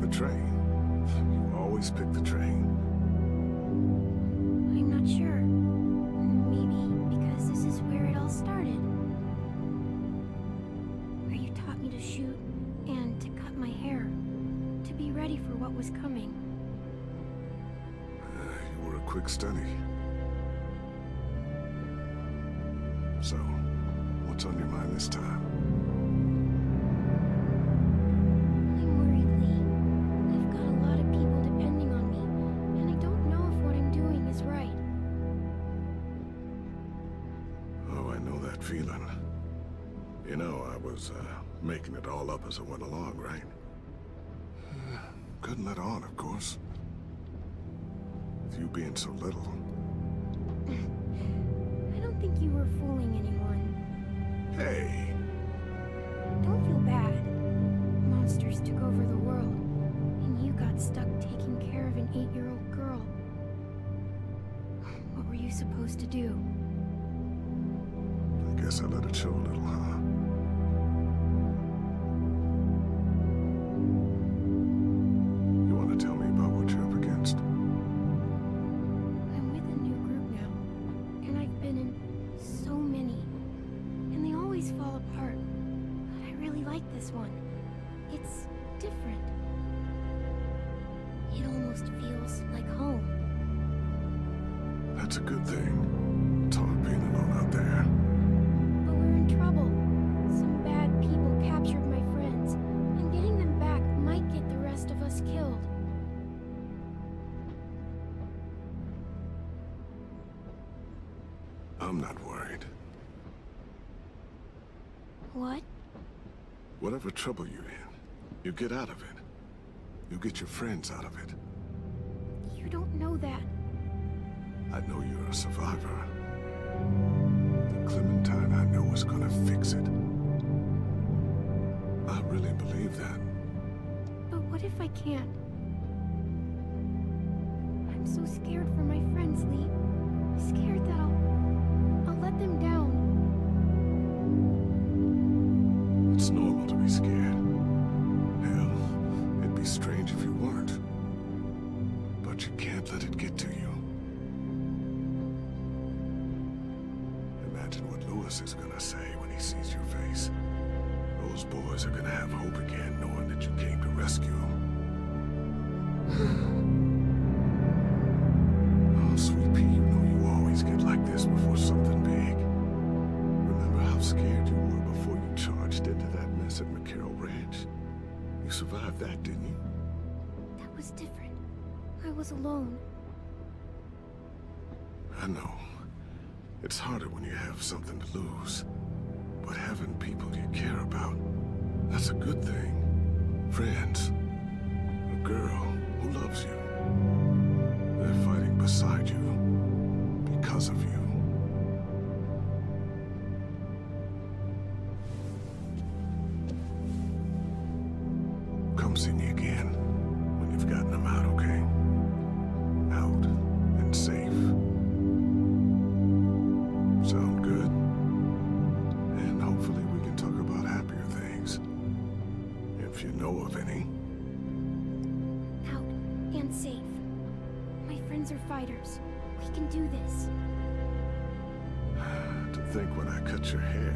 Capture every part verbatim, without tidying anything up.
the train. You always pick the train. I'm not sure. Maybe because this is where it all started. Where you taught me to shoot and to cut my hair. To be ready for what was coming. Uh, you were a quick study. So, what's on your mind this time? I'm worried, Lee. I've got a lot of people depending on me, and I don't know if what I'm doing is right. Oh, I know that feeling. You know, I was uh, making it all up as I went along, right? Uh, couldn't let on, of course. With you being so little. I don't think you were fooling anyone. Hey! Don't feel bad. Monsters took over the world, and you got stuck taking care of an eight-year-old girl. What were you supposed to do? I guess I let it show a little, huh? You want to tell me about what you're up against? This one. It's different. It almost feels like home. That's a good thing. Todd being alone out there. But we're in trouble. Some bad people captured my friends, and getting them back might get the rest of us killed. I'm not worried. What? Whatever trouble you're in, you get out of it. You get your friends out of it. You don't know that. I know you're a survivor. The Clementine I know is gonna fix it. I really believe that. But what if I can't? I'm so scared for my friends, Lee. I'm scared that I'll... I'll let them down. It's normal to be scared. Hell, it'd be strange if you weren't. But you can't let it get to you. Imagine what Lewis is gonna say when he sees your face. Those boys are gonna have hope again, knowing that you came to rescue them. Oh, sweet pea, you know you always get like this before something big. Remember how scared you were before you charged into that mess at McCarroll Ranch? You survived that, didn't you? That was different. I was alone. I know. It's harder when you have something to lose. But having people you care about, that's a good thing. Friends. A girl who loves you. They're fighting beside you. Because of you. Come see me again when you've gotten them out, okay? Out and safe. Sound good? And hopefully we can talk about happier things. If you know of any. Out and safe. My friends are fighters. We can do this. To think when I cut your hair,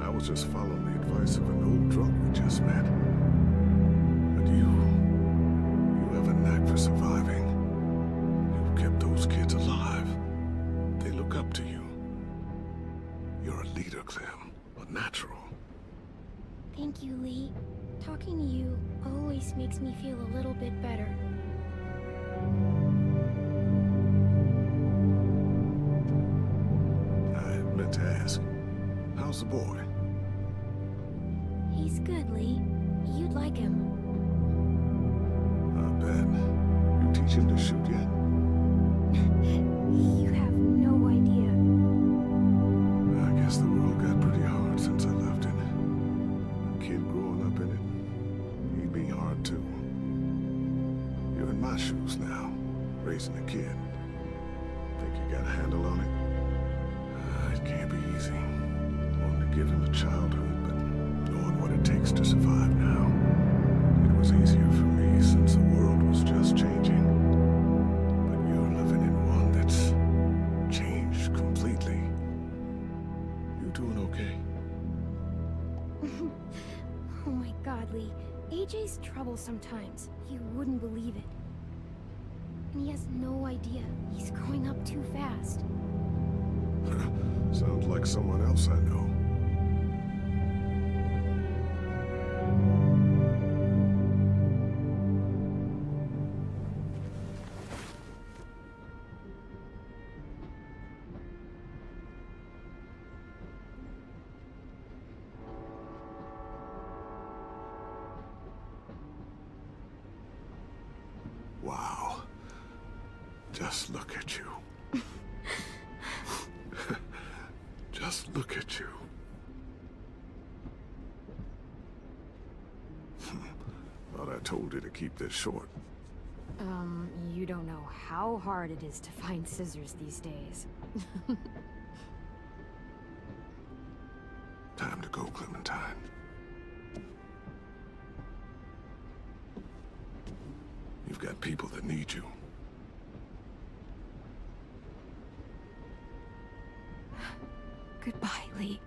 I was just following the advice of an old drunk we just met. You, you have a knack for surviving. You kept those kids alive. They look up to you. You're a leader, Clem. A natural. Thank you, Lee. Talking to you always makes me feel a little bit better. I meant to ask, how's the boy? He's good, Lee. You'd like him. You teach him to shoot yet? You have no idea. I guess the world got pretty hard since I left it. A kid growing up in it, he'd be hard too. You're in my shoes now, raising a kid. Think you got a handle on it? Uh, it can't be easy. Wanted to give him a childhood, but knowing what it takes to survive now, it was easier for me. doing okay? Oh my god, Lee. A J's trouble sometimes. You wouldn't believe it. And he has no idea. He's growing up too fast. Sounds like someone else I know. Wow. Just look at you. Just look at you. Thought I told you to keep this short. Um, you don't know how hard it is to find scissors these days. Time to go, Clementine. You've got people that need you. Goodbye, Lee.